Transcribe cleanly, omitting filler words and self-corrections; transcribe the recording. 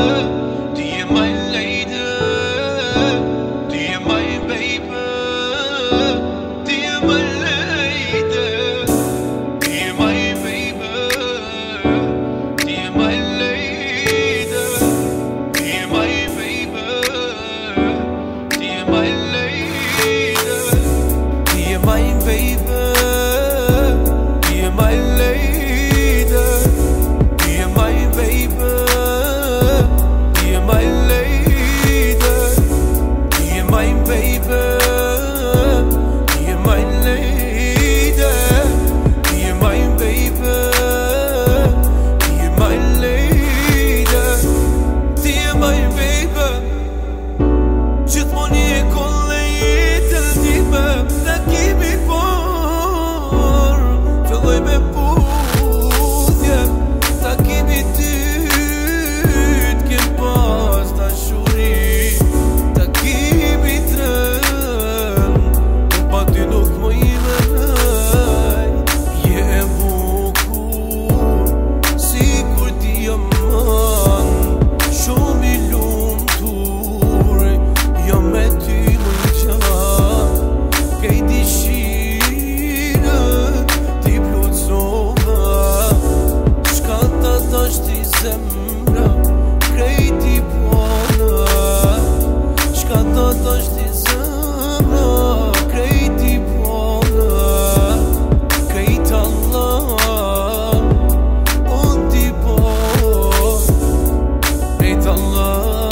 Allah